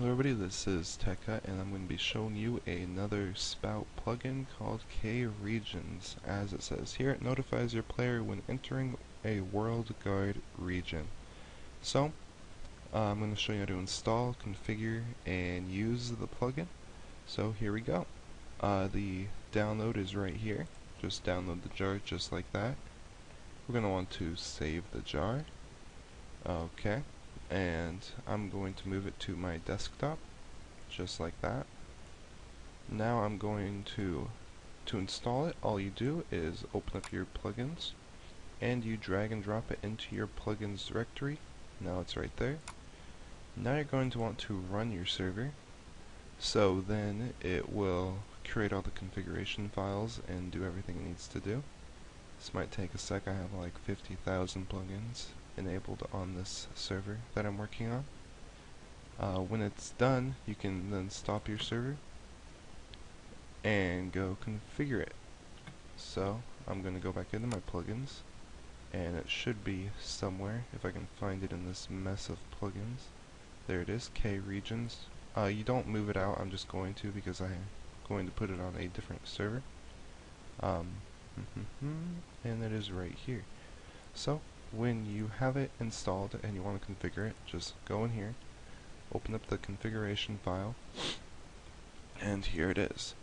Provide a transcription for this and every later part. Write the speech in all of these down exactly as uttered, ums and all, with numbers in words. Hello everybody, this is TechHut, and I'm going to be showing you another Spout plugin called K Regions. As it says here, it notifies your player when entering a WorldGuard region. So, uh, I'm going to show you how to install, configure, and use the plugin. So here we go. Uh, the download is right here. Just download the jar just like that. We're going to want to save the jar. Okay. And I'm going to move it to my desktop just like that. Now I'm going to to install it. All you do is open up your plugins and you drag and drop it into your plugins directory. Now it's right there. Now you're going to want to run your server, so then it will create all the configuration files and do everything it needs to do. This might take a sec. I have like fifty thousand plugins enabled on this server that I'm working on. Uh, when it's done, you can then stop your server and go configure it. So I'm going to go back into my plugins, and it should be somewhere if I can find it in this mess of plugins. There it is, K Regions. Uh, you don't move it out. I'm just going to because I'm going to put it on a different server. Um, and it is right here. So when you have it installed and you want to configure it, just go in here, open up the configuration file, and here it is.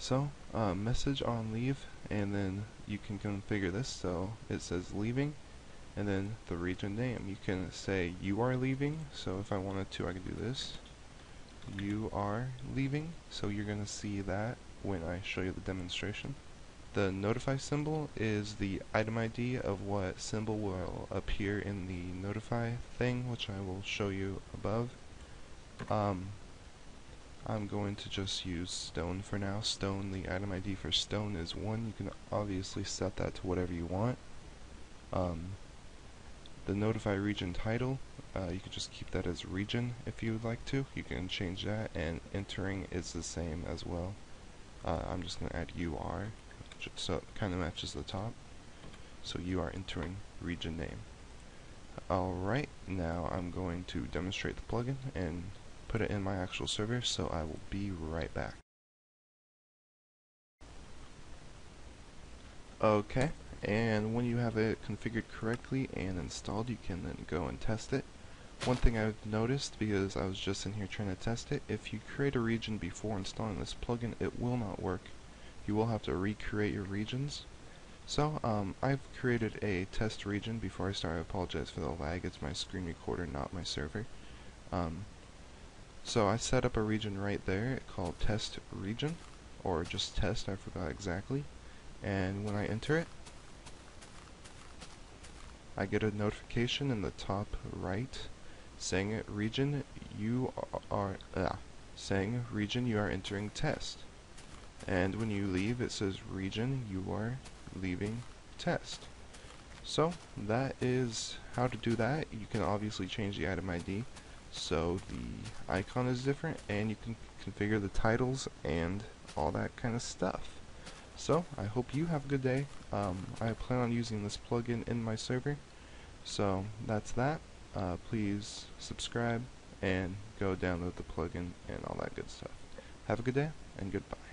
So uh, message on leave, and then you can configure this so it says leaving, and then the region name. You can say you are leaving, so if I wanted to I could do this, you are leaving, so you're gonna see that when I show you the demonstration. The notify symbol is the item I D of what symbol will appear in the notify thing, which I will show you above. Um, I'm going to just use stone for now. Stone, the item I D for stone is one. You can obviously set that to whatever you want. Um, the notify region title, uh, you can just keep that as region if you would like to. You can change that, and entering is the same as well. Uh, I'm just going to add U R. So it kind of matches the top. So you are entering region name. Alright, now I'm going to demonstrate the plugin and put it in my actual server, so I will be right back. Okay, and when you have it configured correctly and installed, you can then go and test it. One thing I've noticed, because I was just in here trying to test it, if you create a region before installing this plugin, it will not work. You will have to recreate your regions. So um, I've created a test region. Before I start, I apologize for the lag. It's my screen recorder, not my server. Um, so I set up a region right there called test region, or just test, I forgot exactly. And when I enter it, I get a notification in the top right saying region you are uh, saying region you are entering test. And when you leave, it says region you are leaving test. So that is how to do that. You can obviously change the item I D, so the icon is different, and you can configure the titles and all that kind of stuff. So I hope you have a good day. um, I plan on using this plugin in my server, so that's that. Uh, please subscribe and go download the plugin and all that good stuff. Have a good day and goodbye.